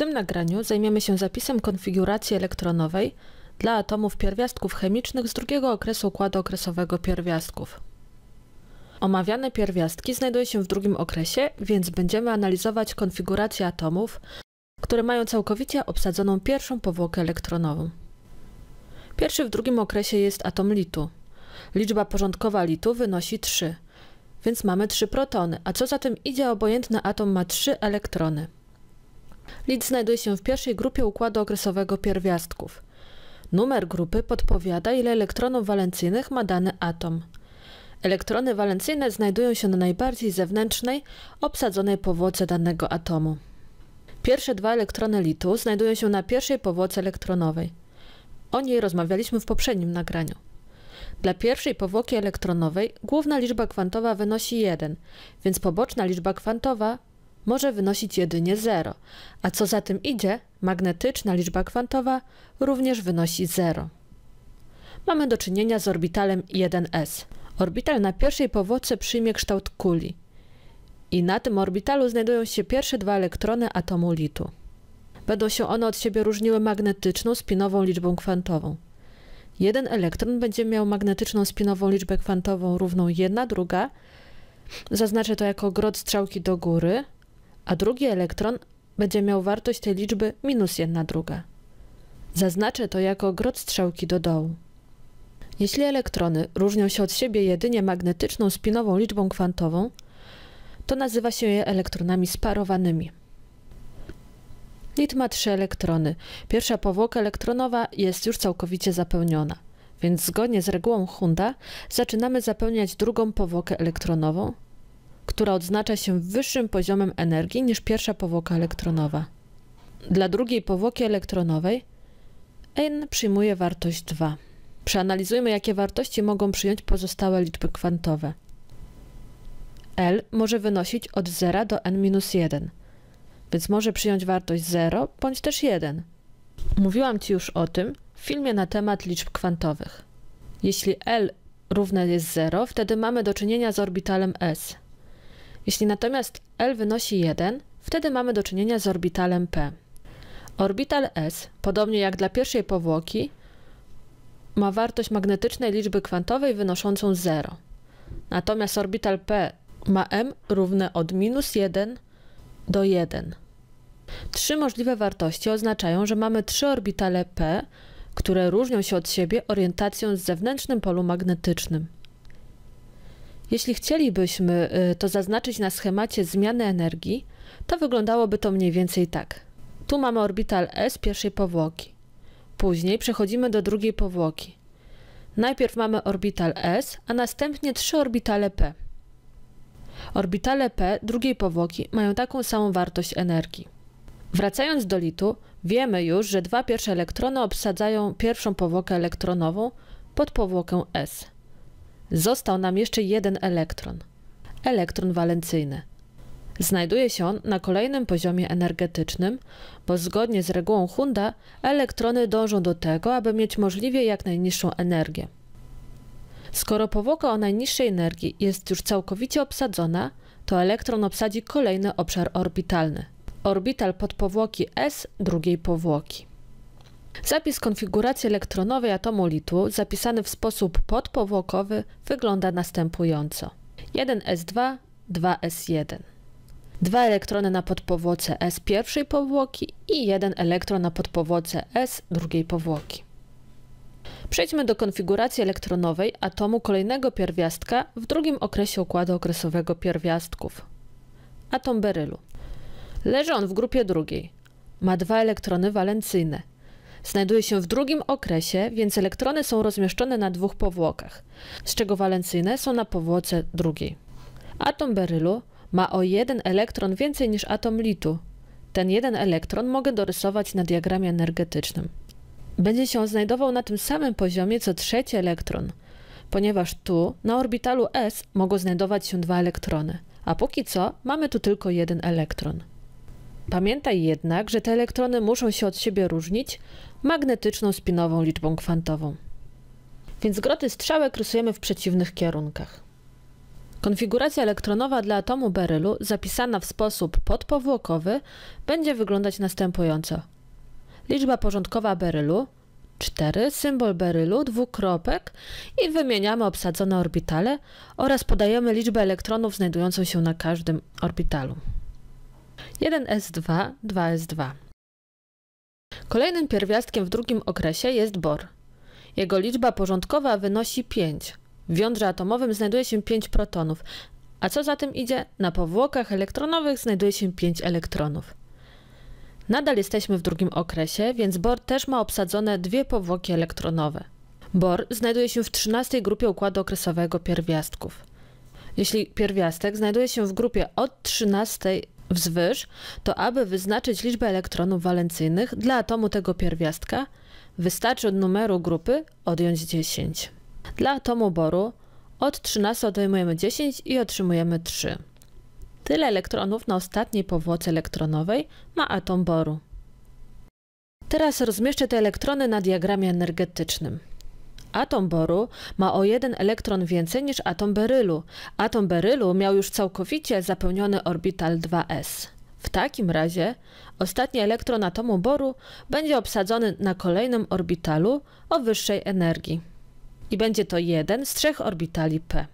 tym nagraniu zajmiemy się zapisem konfiguracji elektronowej dla atomów pierwiastków chemicznych z drugiego okresu układu okresowego pierwiastków. Omawiane pierwiastki znajdują się w drugim okresie, więc będziemy analizować konfigurację atomów, które mają całkowicie obsadzoną pierwszą powłokę elektronową. Pierwszy w drugim okresie jest atom litu. Liczba porządkowa litu wynosi 3, więc mamy 3 protony, a co za tym idzie, obojętny atom ma 3 elektrony. Lit znajduje się w pierwszej grupie układu okresowego pierwiastków. Numer grupy podpowiada, ile elektronów walencyjnych ma dany atom. Elektrony walencyjne znajdują się na najbardziej zewnętrznej, obsadzonej powłoce danego atomu. Pierwsze 2 elektrony litu znajdują się na pierwszej powłoce elektronowej. O niej rozmawialiśmy w poprzednim nagraniu. Dla pierwszej powłoki elektronowej główna liczba kwantowa wynosi 1, więc poboczna liczba kwantowa może wynosić jedynie 0, a co za tym idzie, magnetyczna liczba kwantowa również wynosi 0. Mamy do czynienia z orbitalem 1s. Orbital na pierwszej powłoce przyjmie kształt kuli i na tym orbitalu znajdują się pierwsze 2 elektrony atomu litu. Będą się one od siebie różniły magnetyczną spinową liczbą kwantową. Jeden elektron będzie miał magnetyczną spinową liczbę kwantową równą 1/2, zaznaczę to jako grot strzałki do góry, a drugi elektron będzie miał wartość tej liczby minus 1/2. Zaznaczę to jako grot strzałki do dołu. Jeśli elektrony różnią się od siebie jedynie magnetyczną spinową liczbą kwantową, to nazywa się je elektronami sparowanymi. Lit ma 3 elektrony. Pierwsza powłoka elektronowa jest już całkowicie zapełniona, więc zgodnie z regułą Hunda zaczynamy zapełniać drugą powłokę elektronową, która odznacza się wyższym poziomem energii niż pierwsza powłoka elektronowa. Dla drugiej powłoki elektronowej n przyjmuje wartość 2. Przeanalizujmy, jakie wartości mogą przyjąć pozostałe liczby kwantowe. L może wynosić od 0 do n-1, więc może przyjąć wartość 0 bądź też 1. Mówiłam Ci już o tym w filmie na temat liczb kwantowych. Jeśli L równe jest 0, wtedy mamy do czynienia z orbitalem S. Jeśli natomiast L wynosi 1, wtedy mamy do czynienia z orbitalem P. Orbital S, podobnie jak dla pierwszej powłoki, ma wartość magnetycznej liczby kwantowej wynoszącą 0. Natomiast orbital P ma m równe od -1 do 1. 3 możliwe wartości oznaczają, że mamy 3 orbitale P, które różnią się od siebie orientacją z zewnętrznym polu magnetycznym. Jeśli chcielibyśmy to zaznaczyć na schemacie zmiany energii, to wyglądałoby to mniej więcej tak. Tu mamy orbital S pierwszej powłoki. Później przechodzimy do drugiej powłoki. Najpierw mamy orbital S, a następnie 3 orbitale P. Orbitale P drugiej powłoki mają taką samą wartość energii. Wracając do litu, wiemy już, że 2 pierwsze elektrony obsadzają pierwszą powłokę elektronową pod powłokę S. Został nam jeszcze 1 elektron. Elektron walencyjny. Znajduje się on na kolejnym poziomie energetycznym, bo zgodnie z regułą Hunda elektrony dążą do tego, aby mieć możliwie jak najniższą energię. Skoro powłoka o najniższej energii jest już całkowicie obsadzona, to elektron obsadzi kolejny obszar orbitalny. Orbital podpowłoki S drugiej powłoki. Zapis konfiguracji elektronowej atomu litu zapisany w sposób podpowłokowy wygląda następująco. 1s2, 2s1. 2 elektrony na podpowłoce S pierwszej powłoki i 1 elektron na podpowłoce S drugiej powłoki. Przejdźmy do konfiguracji elektronowej atomu kolejnego pierwiastka w drugim okresie układu okresowego pierwiastków. Atom berylu. Leży on w grupie drugiej. Ma 2 elektrony walencyjne. Znajduje się w drugim okresie, więc elektrony są rozmieszczone na 2 powłokach, z czego walencyjne są na powłoce drugiej. Atom berylu ma o 1 elektron więcej niż atom litu. Ten 1 elektron mogę dorysować na diagramie energetycznym. Będzie się on znajdował na tym samym poziomie co trzeci elektron, ponieważ tu na orbitalu S mogą znajdować się 2 elektrony, a póki co mamy tu tylko 1 elektron. Pamiętaj jednak, że te elektrony muszą się od siebie różnić magnetyczną spinową liczbą kwantową. Więc groty strzałek rysujemy w przeciwnych kierunkach. Konfiguracja elektronowa dla atomu berylu, zapisana w sposób podpowłokowy, będzie wyglądać następująco. Liczba porządkowa berylu 4, symbol berylu, dwukropek i wymieniamy obsadzone orbitale oraz podajemy liczbę elektronów znajdującą się na każdym orbitalu. 1s2, 2s2. Kolejnym pierwiastkiem w drugim okresie jest bor. Jego liczba porządkowa wynosi 5. W jądrze atomowym znajduje się 5 protonów, a co za tym idzie, na powłokach elektronowych znajduje się 5 elektronów. Nadal jesteśmy w drugim okresie, więc bor też ma obsadzone 2 powłoki elektronowe. Bor znajduje się w 13. grupie układu okresowego pierwiastków. Jeśli pierwiastek znajduje się w grupie od 13 wzwyż, to aby wyznaczyć liczbę elektronów walencyjnych dla atomu tego pierwiastka, wystarczy od numeru grupy odjąć 10. Dla atomu boru od 13 odejmujemy 10 i otrzymujemy 3. Tyle elektronów na ostatniej powłoce elektronowej ma atom boru. Teraz rozmieszczę te elektrony na diagramie energetycznym. Atom boru ma o 1 elektron więcej niż atom berylu. Atom berylu miał już całkowicie zapełniony orbital 2s. W takim razie ostatni elektron atomu boru będzie obsadzony na kolejnym orbitalu o wyższej energii. I będzie to 1 z 3 orbitali p.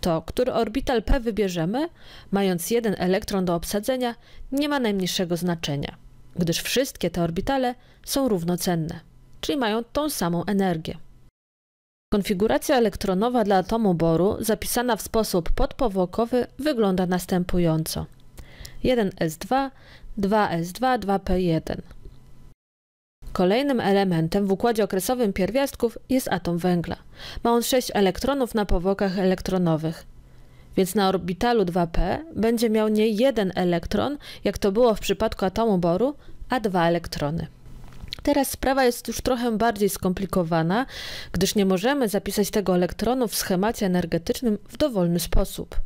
To, który orbital p wybierzemy, mając 1 elektron do obsadzenia, nie ma najmniejszego znaczenia, gdyż wszystkie te orbitale są równocenne, czyli mają tą samą energię. Konfiguracja elektronowa dla atomu boru, zapisana w sposób podpowłokowy, wygląda następująco. 1s2, 2s2, 2p1. Kolejnym elementem w układzie okresowym pierwiastków jest atom węgla. Ma on 6 elektronów na powłokach elektronowych, więc na orbitalu 2p będzie miał nie 1 elektron, jak to było w przypadku atomu boru, a 2 elektrony. Teraz sprawa jest już trochę bardziej skomplikowana, gdyż nie możemy zapisać tego elektronu w schemacie energetycznym w dowolny sposób.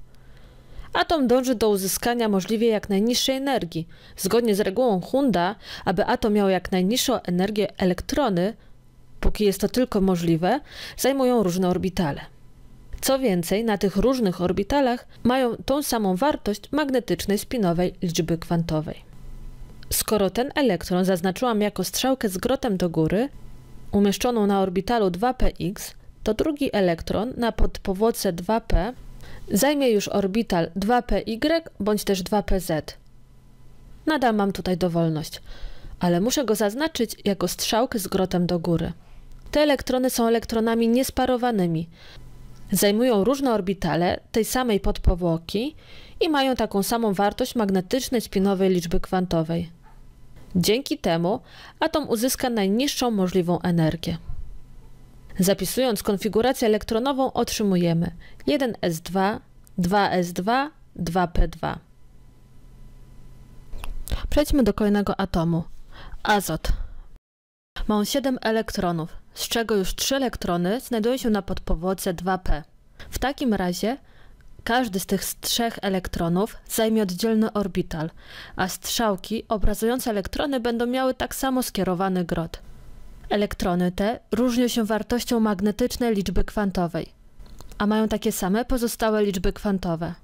Atom dąży do uzyskania możliwie jak najniższej energii. Zgodnie z regułą Hunda, aby atom miał jak najniższą energię, elektrony, póki jest to tylko możliwe, zajmują różne orbitale. Co więcej, na tych różnych orbitalach mają tą samą wartość magnetycznej spinowej liczby kwantowej. Skoro ten elektron zaznaczyłam jako strzałkę z grotem do góry, umieszczoną na orbitalu 2px, to drugi elektron na podpowłoce 2p zajmie już orbital 2py bądź też 2pz. Nadal mam tutaj dowolność, ale muszę go zaznaczyć jako strzałkę z grotem do góry. Te elektrony są elektronami niesparowanymi. Zajmują różne orbitale tej samej podpowłoki i mają taką samą wartość magnetycznej spinowej liczby kwantowej. Dzięki temu atom uzyska najniższą możliwą energię. Zapisując konfigurację elektronową otrzymujemy 1s2, 2s2, 2p2. Przejdźmy do kolejnego atomu. Azot. Ma on 7 elektronów, z czego już 3 elektrony znajdują się na podpowłoce 2p. W takim razie każdy z tych 3 elektronów zajmie oddzielny orbital, a strzałki obrazujące elektrony będą miały tak samo skierowany grot. Elektrony te różnią się wartością magnetycznej liczby kwantowej, a mają takie same pozostałe liczby kwantowe.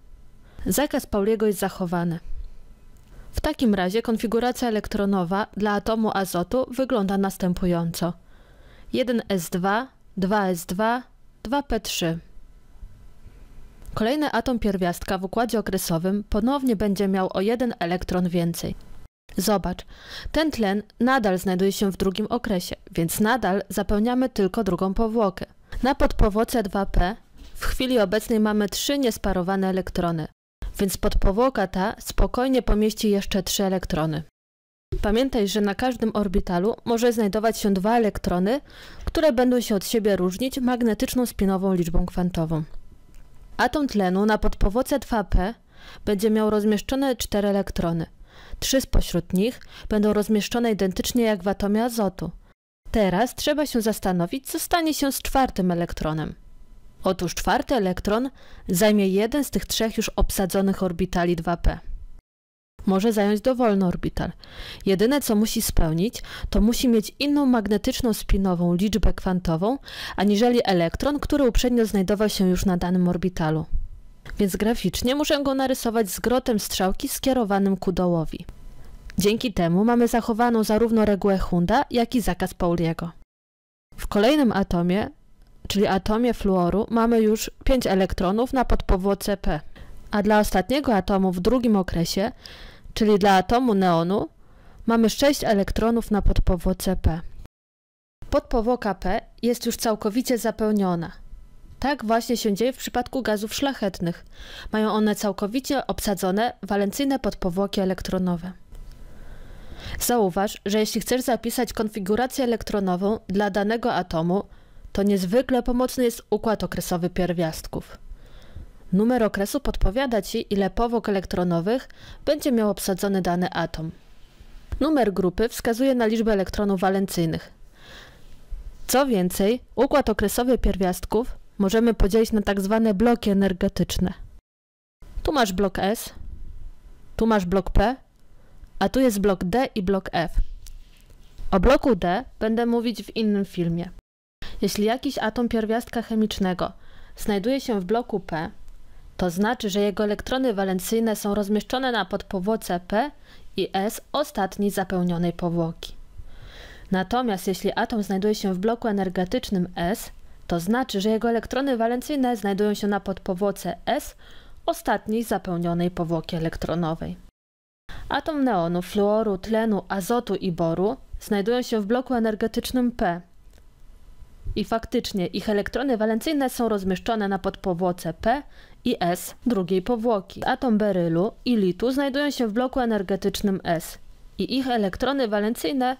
Zakaz Pauliego jest zachowany. W takim razie konfiguracja elektronowa dla atomu azotu wygląda następująco. 1s2, 2s2, 2p3. Kolejny atom pierwiastka w układzie okresowym ponownie będzie miał o 1 elektron więcej. Zobacz, ten tlen nadal znajduje się w drugim okresie, więc nadal zapełniamy tylko drugą powłokę. Na podpowłoce 2p w chwili obecnej mamy 3 niesparowane elektrony, więc podpowłoka ta spokojnie pomieści jeszcze 3 elektrony. Pamiętaj, że na każdym orbitalu może znajdować się 2 elektrony, które będą się od siebie różnić magnetyczną spinową liczbą kwantową. Atom tlenu na podpowłoce 2p będzie miał rozmieszczone 4 elektrony. 3 spośród nich będą rozmieszczone identycznie jak w atomie azotu. Teraz trzeba się zastanowić, co stanie się z 4. elektronem. Otóż 4. elektron zajmie 1 z tych 3 już obsadzonych orbitali 2p. Może zająć dowolny orbital. Jedyne co musi spełnić, to musi mieć inną magnetyczną spinową liczbę kwantową, aniżeli elektron, który uprzednio znajdował się już na danym orbitalu. więc graficznie muszę go narysować z grotem strzałki skierowanym ku dołowi. Dzięki temu mamy zachowaną zarówno regułę Hunda, jak i zakaz Pauliego. W kolejnym atomie, czyli atomie fluoru, mamy już 5 elektronów na podpowłoce P, a dla ostatniego atomu w drugim okresie, czyli dla atomu neonu, mamy 6 elektronów na podpowłoce P. Podpowłoka P jest już całkowicie zapełniona. Tak właśnie się dzieje w przypadku gazów szlachetnych. Mają one całkowicie obsadzone walencyjne podpowłoki elektronowe. Zauważ, że jeśli chcesz zapisać konfigurację elektronową dla danego atomu, to niezwykle pomocny jest układ okresowy pierwiastków. Numer okresu podpowiada Ci, ile powłok elektronowych będzie miał obsadzony dany atom. Numer grupy wskazuje na liczbę elektronów walencyjnych. Co więcej, układ okresowy pierwiastków możemy podzielić na tak zwane bloki energetyczne. Tu masz blok S, tu masz blok P, a tu jest blok D i blok F. O bloku D będę mówić w innym filmie. Jeśli jakiś atom pierwiastka chemicznego znajduje się w bloku P, to znaczy, że jego elektrony walencyjne są rozmieszczone na podpowłoce P i S ostatniej zapełnionej powłoki. Natomiast jeśli atom znajduje się w bloku energetycznym S, to znaczy, że jego elektrony walencyjne znajdują się na podpowłoce S ostatniej zapełnionej powłoki elektronowej. Atom neonu, fluoru, tlenu, azotu i boru znajdują się w bloku energetycznym P i faktycznie ich elektrony walencyjne są rozmieszczone na podpowłoce P i S drugiej powłoki. Atom berylu i litu znajdują się w bloku energetycznym S i ich elektrony walencyjne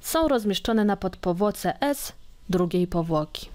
są rozmieszczone na podpowłoce S drugiej powłoki.